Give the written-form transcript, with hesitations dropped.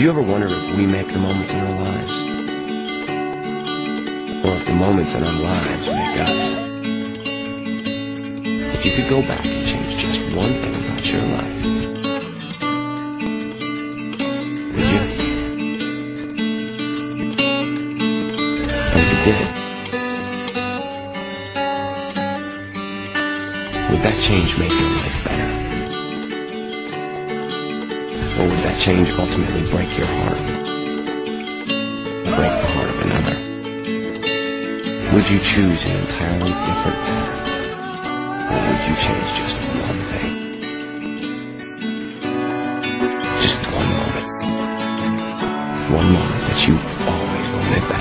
Do you ever wonder if we make the moments in our lives? Or if the moments in our lives make us? If you could go back and change just one thing about your life, would you? And if you did, would that change make your life better? Or would that change ultimately break your heart? Break the heart of another? Would you choose an entirely different path? Or would you change just one thing? Just one moment. One moment that you always wanted back.